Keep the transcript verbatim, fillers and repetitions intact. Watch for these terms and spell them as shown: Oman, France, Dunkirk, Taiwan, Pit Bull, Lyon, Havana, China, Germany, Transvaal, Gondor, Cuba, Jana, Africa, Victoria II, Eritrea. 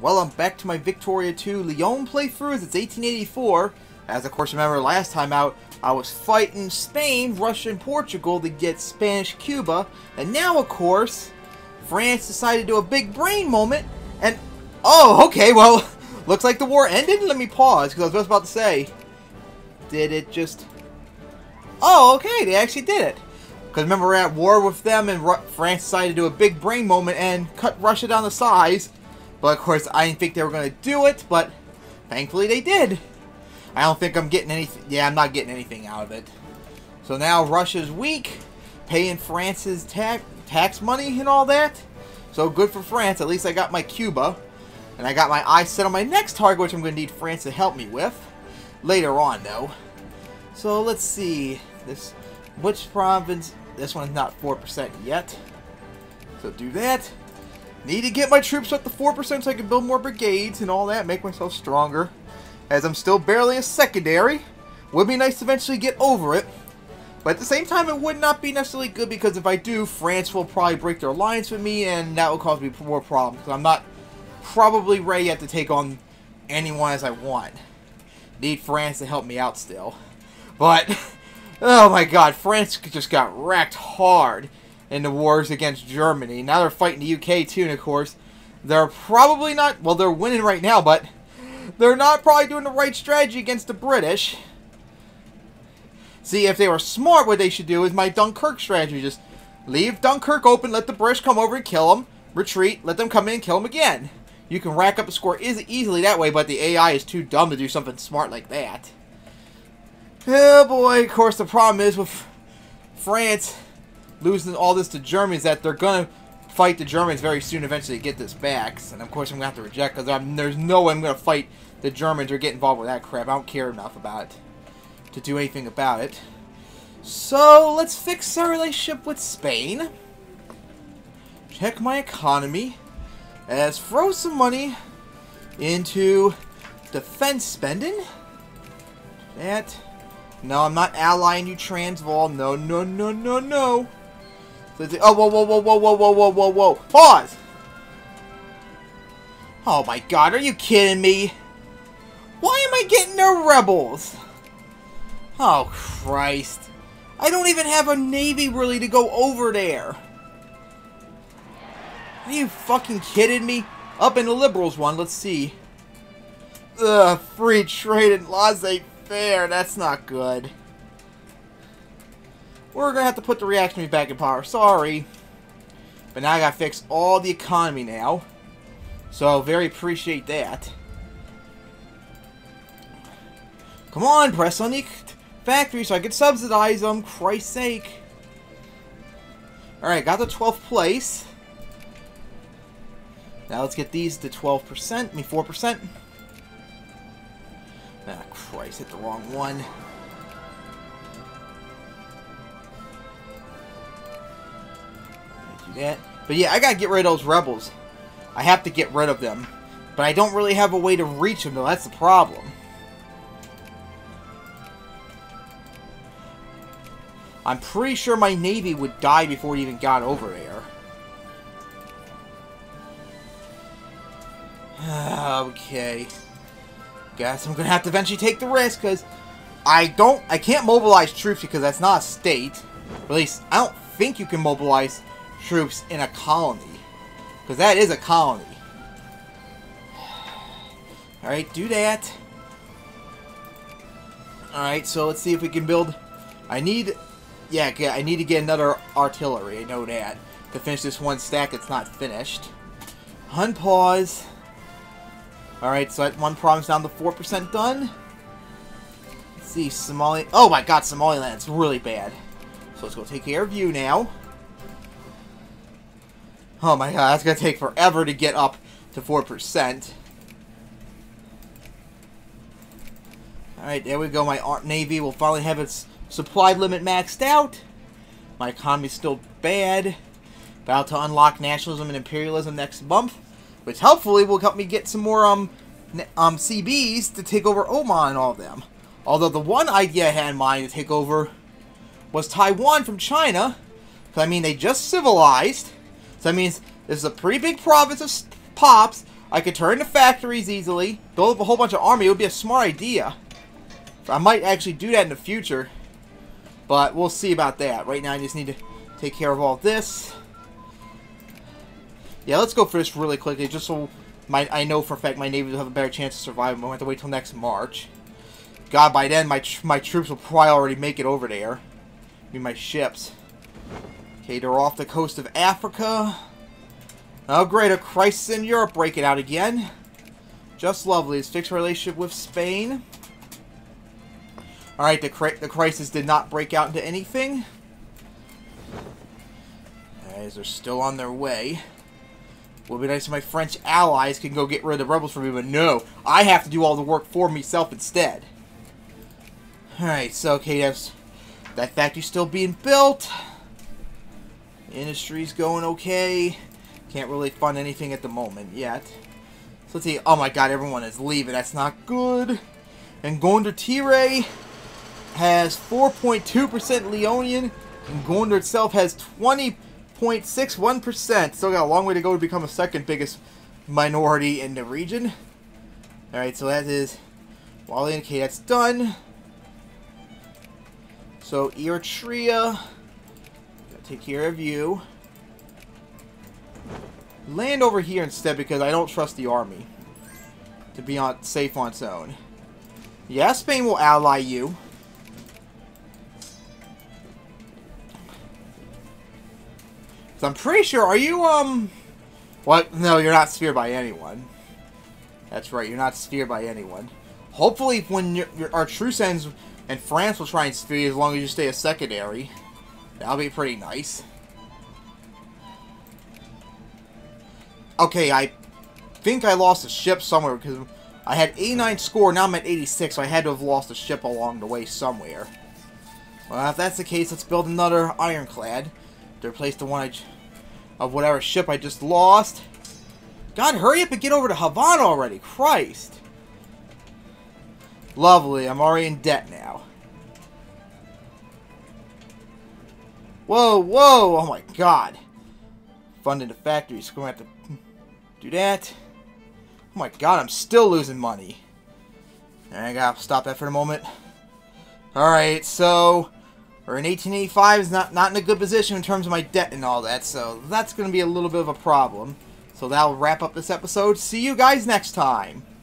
Well, I'm back to my Victoria two Lyon playthrough. It's eighteen eighty-four. As, of course, remember last time out, I was fighting Spain, Russia, and Portugal to get Spanish Cuba. And now, of course, France decided to do a big brain moment. And, oh, okay, well, looks like the war ended. Let me pause, because I was just about to say, did it just... Oh, okay, they actually did it. Because remember, we're at war with them, and Ru France decided to do a big brain moment and cut Russia down to size. But, of course, I didn't think they were going to do it, but thankfully they did. I don't think I'm getting anything. Yeah, I'm not getting anything out of it. So now Russia's weak, paying France's tax tax money and all that. So good for France. At least I got my Cuba. And I got my eyes set on my next target, which I'm going to need France to help me with later on, though. So let's see. This, which province? This one's not four percent yet. So do that. Need to get my troops up to four percent so I can build more brigades and all that. Make myself stronger. As I'm still barely a secondary, would be nice to eventually get over it. But at the same time, it would not be necessarily good, because if I do, France will probably break their alliance with me, and that will cause me more problems. Because I'm not probably ready yet to take on anyone as I want. Need France to help me out still. But, oh my god, France just got wrecked hard in the wars against Germany. Now they're fighting the U K too, and of course, they're probably not, well, they're winning right now, but... they're not probably doing the right strategy against the British. See, if they were smart, what they should do is my Dunkirk strategy. Just leave Dunkirk open, let the British come over and kill them, retreat, let them come in and kill them again. You can rack up a score easily that way, but the A I is too dumb to do something smart like that. Oh boy, of course the problem is with France losing all this to Germany is that they're going to fight the Germans very soon, eventually, to get this back. And of course I'm going to have to reject, because there's no way I'm going to fight the Germans or get involved with that crap. I don't care enough about it to do anything about it. So let's fix our relationship with Spain. Check my economy. Let's throw some money into defense spending. That. No, I'm not allying you, Transvaal. No, no, no, no, no. Oh, whoa, whoa, whoa, whoa, whoa, whoa, whoa, whoa, whoa. Pause! Oh my god, are you kidding me? Why am I getting no rebels? Oh, Christ. I don't even have a navy, really, to go over there. Are you fucking kidding me? Up in the Liberals one, let's see. Ugh, free trade and laissez-faire, that's not good. We're going to have to put the reactionaries back in power. Sorry. But now I got to fix all the economy now. So I'll very appreciate that. Come on, press on the factory so I can subsidize them. Christ's sake. Alright, got the twelfth place. Now let's get these to twelve percent. I mean, four percent. Ah, Christ, hit the wrong one. Yeah. But yeah, I gotta get rid of those rebels. I have to get rid of them. But I don't really have a way to reach them, though. That's the problem. I'm pretty sure my navy would die before it even got over there. Okay. Guess I'm gonna have to eventually take the risk, because I don't... I can't mobilize troops, because that's not a state. Or at least, I don't think you can mobilize troops in a colony, because that is a colony. Alright, do that. Alright, so let's see if we can build. I need, yeah, I need to get another artillery, I know that, to finish this one stack that's not finished. Unpause. Alright, so that one problem's down to four percent done. Let's see, Somali, oh my god, Somaliland's really bad. So let's go take care of you now. Oh my god, that's going to take forever to get up to four percent. Alright, there we go. My navy will finally have its supply limit maxed out. My economy's still bad. About to unlock nationalism and imperialism next month, which hopefully will help me get some more um, um C Bs to take over Oman and all of them. Although the one idea I had in mind to take over was Taiwan from China. Because, I mean, they just civilized. So that means this is a pretty big province of pops I could turn the factories easily, build up a whole bunch of army. It would be a smart idea. I might actually do that in the future, but we'll see about that. Right now I just need to take care of all this. Yeah, let's go for this really quickly, just so my, I know for a fact my navy will have a better chance to survive. I won't have to wait till next March. God, by then my, tr my troops will probably already make it over there. I mean, my ships. Okay, they're off the coast of Africa. Oh great, a crisis in Europe breaking out again. Just lovely. Let's fix our relationship with Spain. Alright, the, cri the crisis did not break out into anything. Guys, they're still on their way. Would be nice if my French allies can go get rid of the rebels for me, but no. I have to do all the work for myself instead. Alright, so, okay, that's, that factory's still being built. Industry's going okay. Can't really fund anything at the moment yet. So let's see. Oh my god, everyone is leaving. That's not good. And Gondor has four point two percent Leonian, and Gondor itself has twenty point six one percent. Still got a long way to go to become a second biggest minority in the region. Alright, so that is Wally and K. That's done. So Eritrea, gotta take care of you. Land over here instead because I don't trust the army to be on safe on its own. Yeah, Spain will ally you. So I'm pretty sure, are you, um... What? No, you're not sphered by anyone. That's right, you're not sphered by anyone. Hopefully, when your, your, our truce ends, and France will try and sphere you as long as you stay a secondary. That'll be pretty nice. Okay, I think I lost a ship somewhere because I had eighty-nine score, now I'm at eighty-six, so I had to have lost a ship along the way somewhere. Well, if that's the case, let's build another ironclad to replace the one I j of whatever ship I just lost. God, hurry up and get over to Havana already, Christ! Lovely, I'm already in debt now. Whoa, whoa, oh my god. Funding the factories, gonna have to do that. Oh my god, I'm still losing money. I gotta stop that for a moment. Alright, so we're in eighteen eighty-five, is not, not in a good position in terms of my debt and all that, so that's going to be a little bit of a problem. So that'll wrap up this episode. See you guys next time!